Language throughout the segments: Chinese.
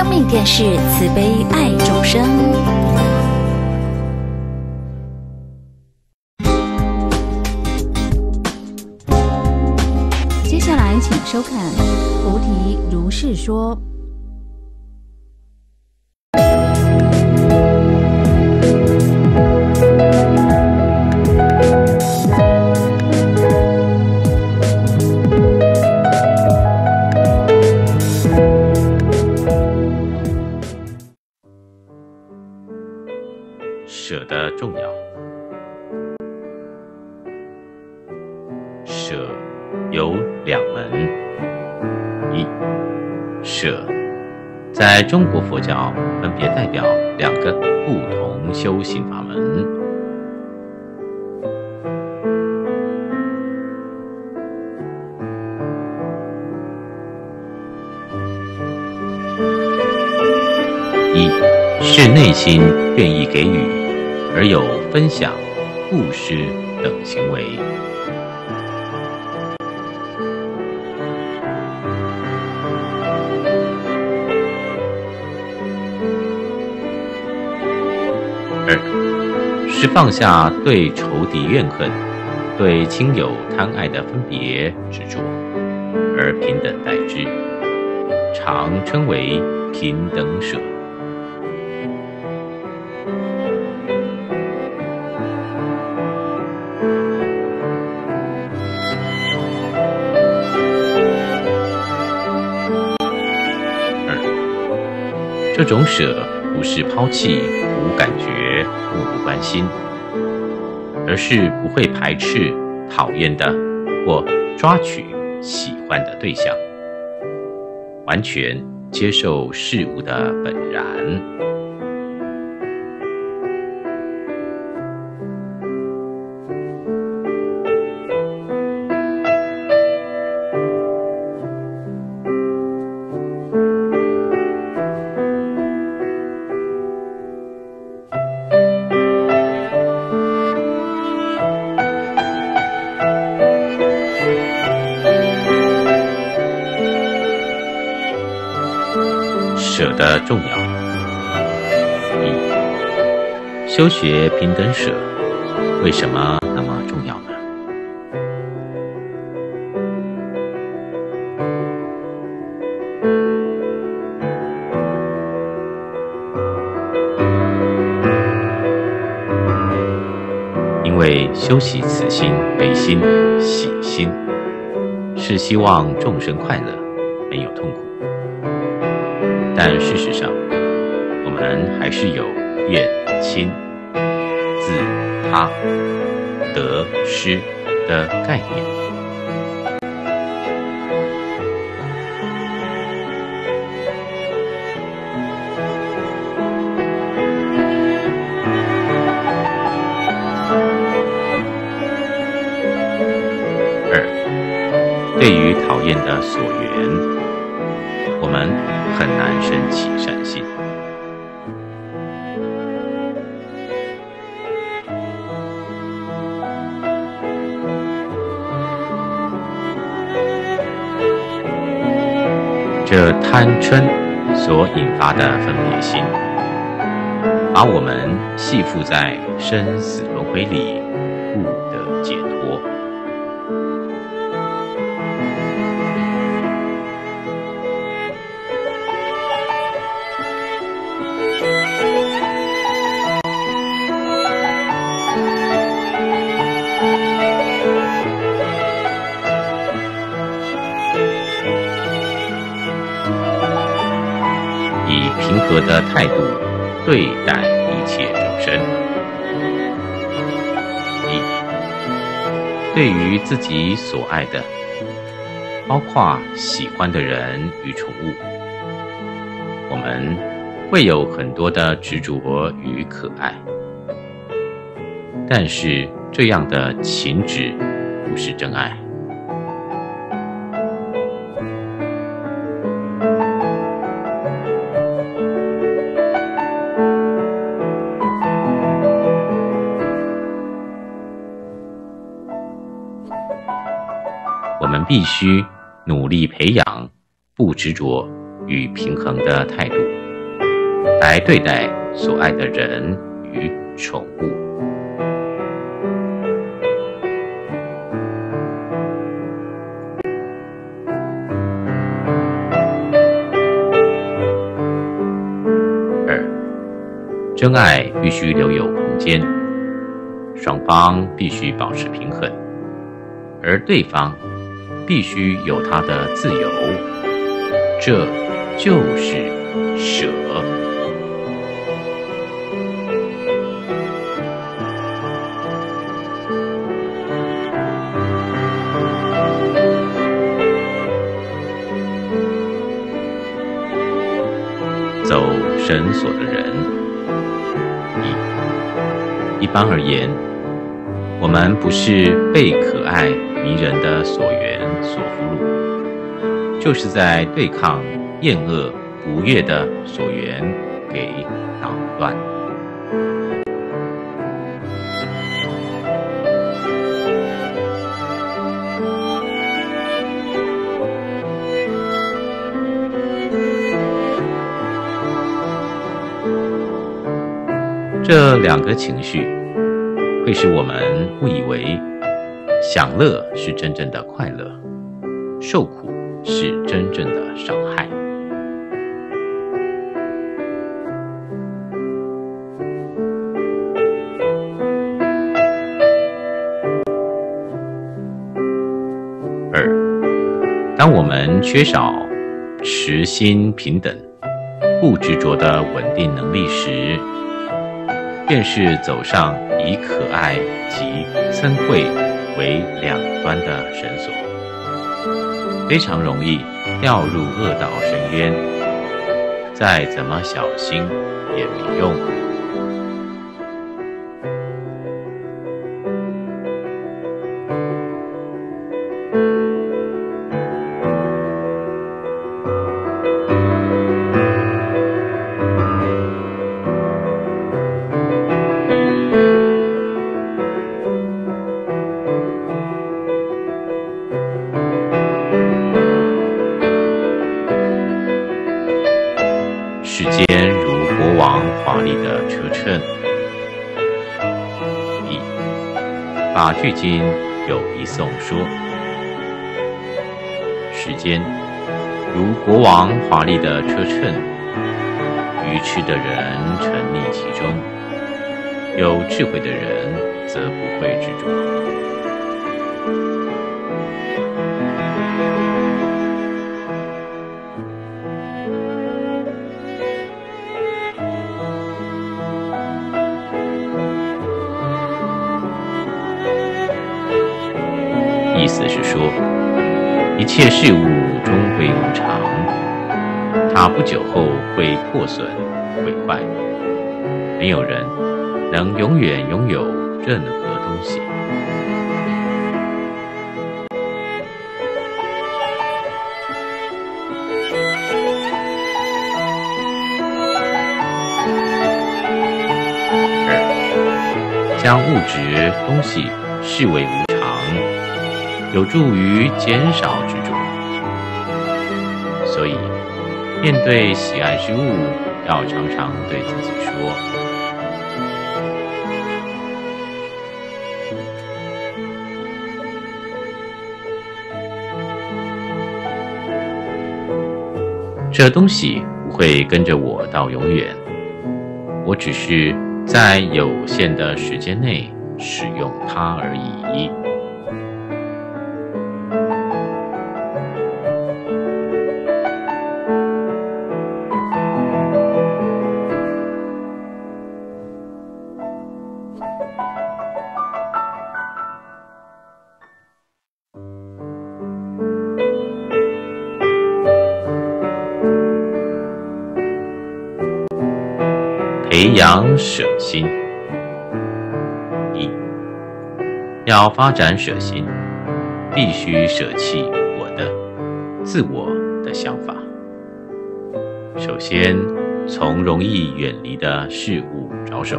生命电视慈悲爱众生。接下来，请收看《菩提如是说》。舍得重要，舍有两门，一舍在中国佛教分别代表两个不同修行法门，一是内心愿意给予。 而有分享、布施等行为。二是放下对仇敌怨恨、对亲友贪爱的分别执着，而平等待之，常称为平等舍。 这种舍不是抛弃无感觉、漠不关心，而是不会排斥讨厌的或抓取喜欢的对象，完全接受事物的本然。舍的重要。一、修学平等舍，为什么那么重要呢？因为修习慈心、悲心、喜心，是希望众生快乐，没有痛苦。 但事实上，我们还是有怨、亲、自、他、得、失的概念。二，对于讨厌的所缘。 我们很难升起善心。这贪嗔所引发的分别心，把我们系缚在生死轮回里，不得解脱。 平和的态度对待一切众生。一，对于自己所爱的，包括喜欢的人与宠物，我们会有很多的执着与可爱，但是这样的情执不是真爱。 我们必须努力培养不执着与平衡的态度。来对待所爱的人与宠物。二，真爱必须留有空间，双方必须保持平衡，而对方必须有他的自由，这就是舍。走神索的人。一般而言，我们不是被可爱迷人的所缘所俘虏，就是在对抗厌恶不悦的所缘给扰乱。这两个情绪会使我们误以为享乐是真正的快乐，受苦是真正的伤害。二，当我们缺少持心平等、不执着的稳定能力时，便是走上以可爱及嗔恚为两端的绳索，非常容易掉入恶道深渊，再怎么小心也没用。世间如国王华丽的车乘。一，法句经有一颂说：世间如国王华丽的车乘，愚痴的人沉溺其中，有智慧的人则不会执着。意思是说，一切事物终归无常，它不久后会破损毁坏，没有人能永远拥有任何东西。二，将物质东西视为无常，有助于减少执着。所以面对喜爱之物，要常常对自己说：这东西不会跟着我到永远，我只是在有限的时间内使用它而已。培养舍心。一，要发展舍心，必须舍弃我的自我的想法。首先从容易远离的事物着手，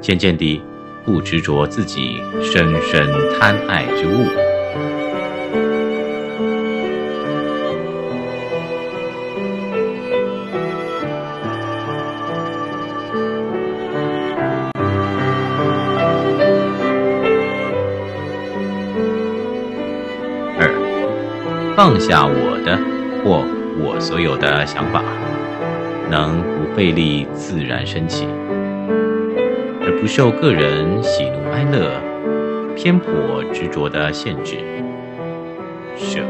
渐渐地不执着自己深深贪爱之物。放下我的或我所有的想法，能不费力自然升起，而不受个人喜怒哀乐、偏颇执着的限制，舍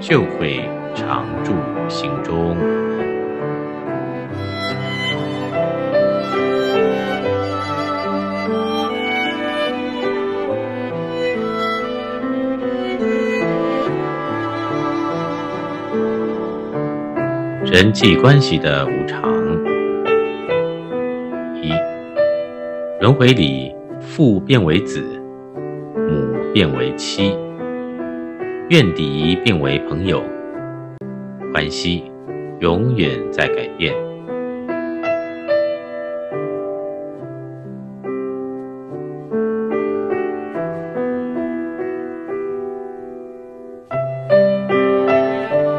就会常驻心中。人际关系的无常。一，轮回里，父变为子，母变为妻，怨敌变为朋友，关系永远在改变。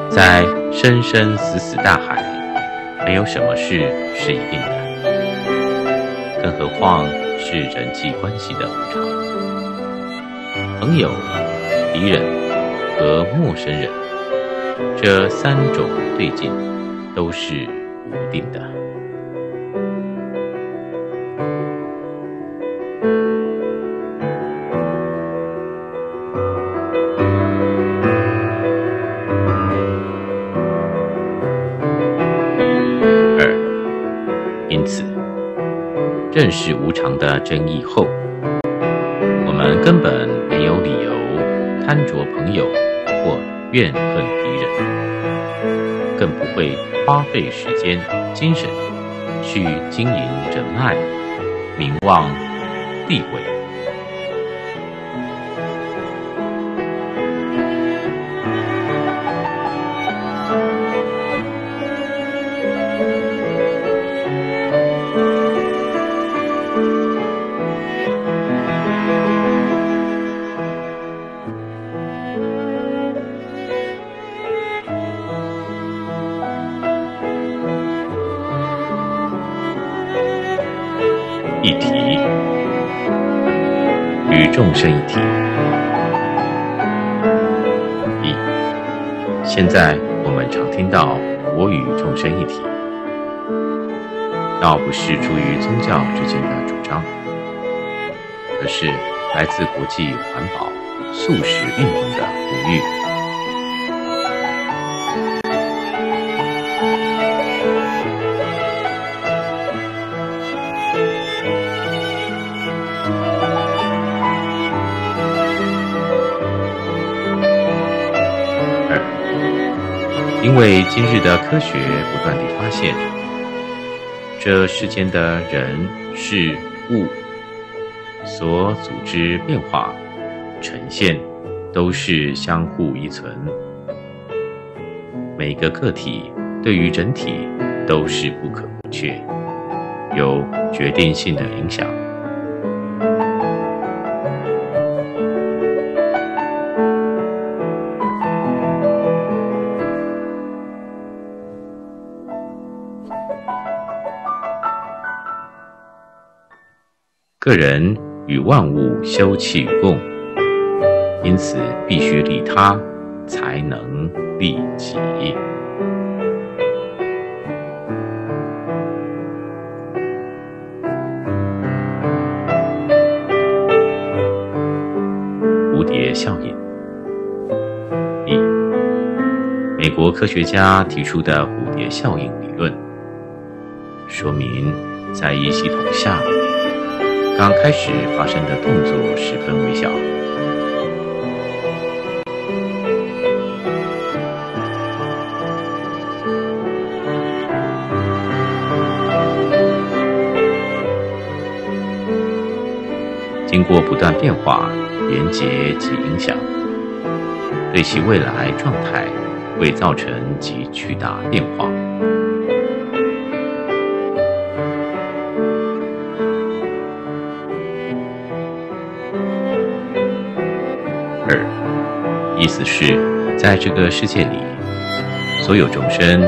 在生生死死大海，没有什么事是一定的，更何况是人际关系的无常。朋友、敌人和陌生人，这三种对境都是无定的。认识无常的真意后，我们根本没有理由贪着朋友或怨恨敌人，更不会花费时间、精神去经营人脉、名望、地位。一体与众生一体。一，现在我们常听到我与众生一体，倒不是出于宗教之间的主张，而是来自国际环保素食运动的呼吁。因为今日的科学不断地发现，这世间的人事物所组织变化呈现都是相互依存，每个个体对于整体都是不可或缺，有决定性的影响。个人与万物休戚与共，因此必须利他，才能利己。蝴蝶效应。一，美国科学家提出的蝴蝶效应理论，说明在一系统下，刚开始发生的动作十分微小，经过不断变化、连结及影响，对其未来状态会造成极巨大变化。意思是，在这个世界里，所有众生